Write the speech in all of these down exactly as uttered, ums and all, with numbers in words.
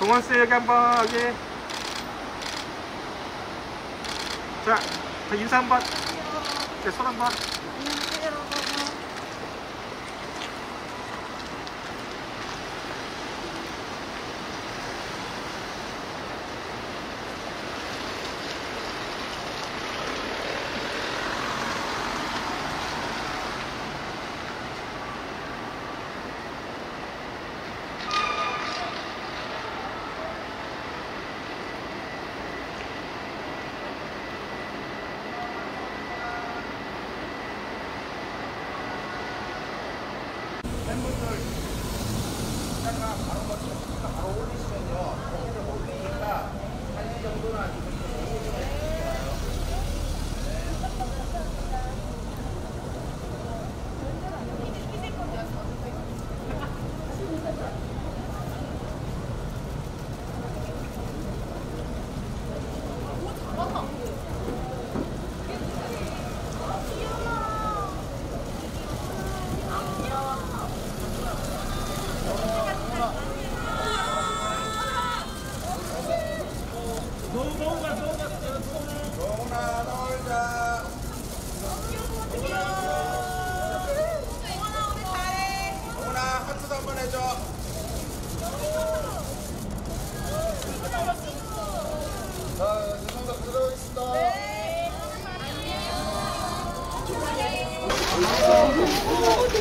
동원 씨 여기 한번 여기. 자, 인사 한번. 네, 손 한번.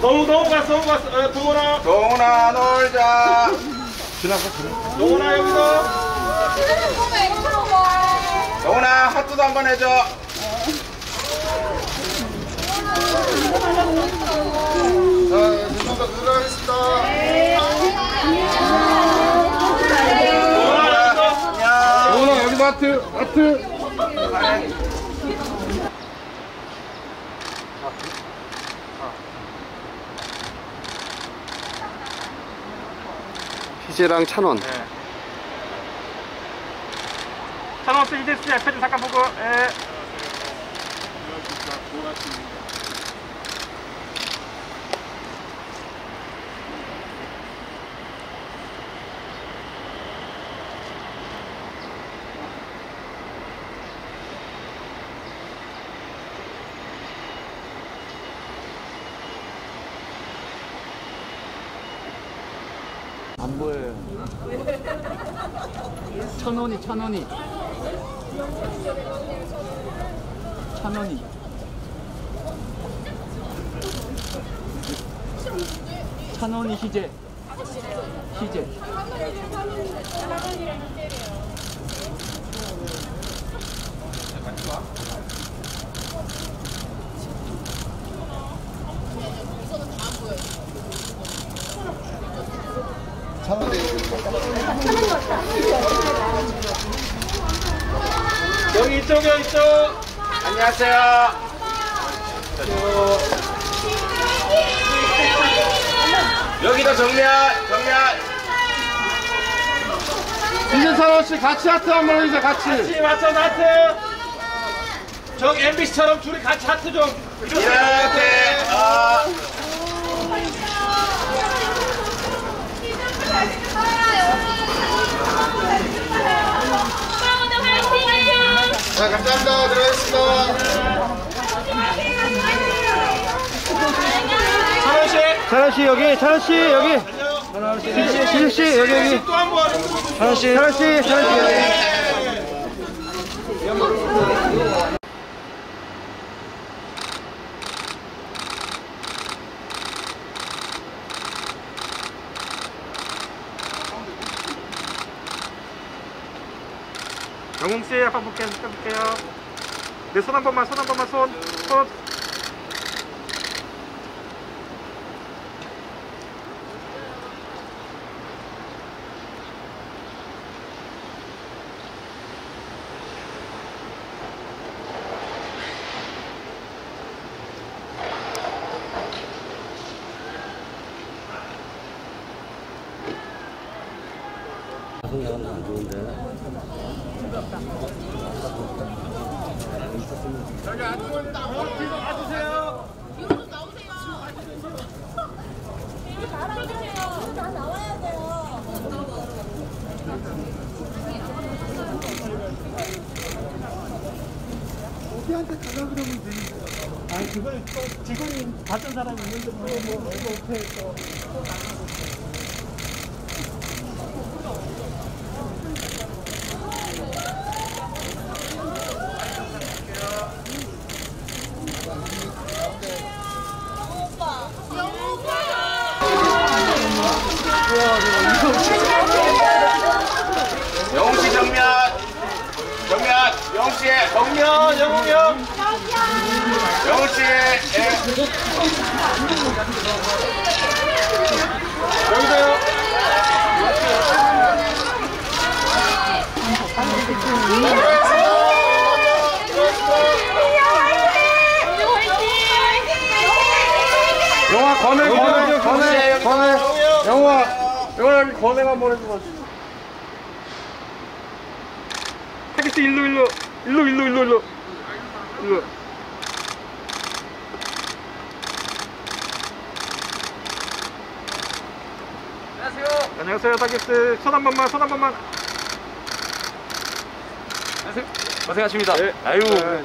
너무 너무 갔어 너무 갔어 동훈아 동훈아 놀자 지나가 지나가 동훈아 여기서 동훈아 하트도 한번 해줘 자 죄송합니다 들어가겠습니다 동훈아 여기서 하트 하트 희재랑 찬원. 네. 찬원 씨, 희재 씨, 앞에 좀 잠깐 보고. 예. 안 보여요. 천원이 천원이 천원이 천원이 희재 희재 여기 이쪽이요 이쪽 안녕하세요 여기다 정면 정면 이준선씨 같이 하트 한번 해주세요 같이 같이 맞춰서 하트 저 엠비씨처럼 둘이 같이 하트 좀 이렇게 어. 자, 감사합니다. 들어가겠습니다. 찬원씨 여기, 찬원씨 여기. 찬원씨 여기, 여기. 찬원씨, 찬원씨, 찬원씨 여기. 영웅씨 아빠 볼게요 내 손 한번만 손 한번만 손 손 성향은 안 좋은데 저기 안쪽으로 나오세요. 뒤로 가주세요. 뒤로 나오세요. 뒤로 나와주세요. 다 나와야 돼요. 그때 달라 그러면 되는데. 아니, 그걸 또 직원이 받은 사람이 있는데, 뭐, 뭐, 뭐, 어떻게 또. 영웅씨 정면! 정면! 영웅씨! 정면! 영웅 형! 영웅씨! 예. 여기서요! 영웅아 건해! 건해! 건해! 건해! 영웅아! 이거는 권해만 보내줘가지. 택시 일로 일로 일로 일로 일로 일로 일로. 안녕하세요. 안녕하세요. 타겟스 손 한 번만, 손 한 번만. 안녕하세요. 고생하십니다. 네. 아유. 네.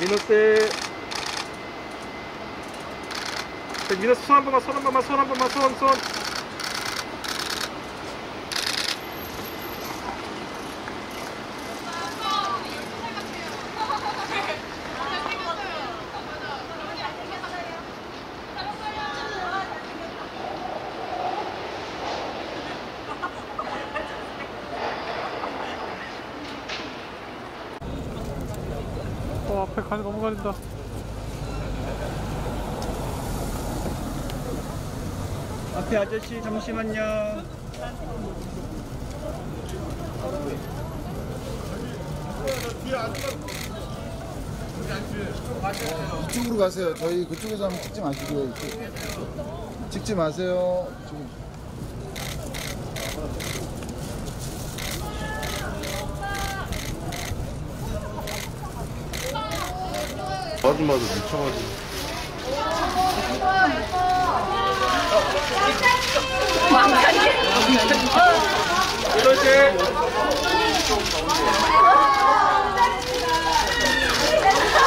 미너스 미너스 손 한 번만, 손 한 번만, 손 한 번만, 손, 손. 앞에 가는 너무 가린다. 앞에 아저씨 잠시만요. 이쪽으로 가세요. 저희 그쪽에서 한번 찍지 마시고요. 찍지 마세요. 아줌마도 미쳐가지고. 이러지.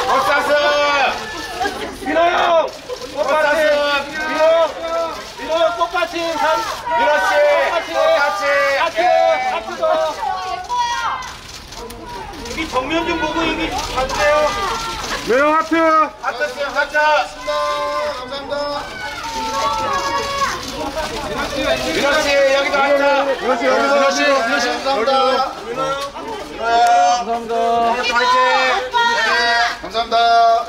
어따스. 민호 형. 꽃받침. 민호. 민호 꽃받침. 민호씨. 꽃받침. 아트. 아트도. 여기 정면 좀 보고 여기 봐주세요. 왜요 하트? 하트 쌤 하트! 감사합니다. 민호 씨 여기도 하트! 민호 씨 여기도 씨 민호 씨 감사합니다. 감사합니다. 민호 씨 화이팅! 감사합니다.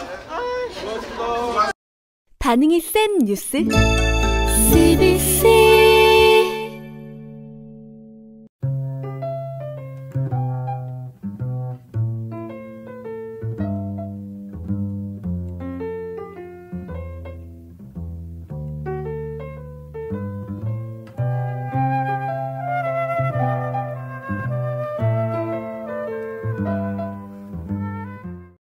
반응이 센 뉴스. 씨비씨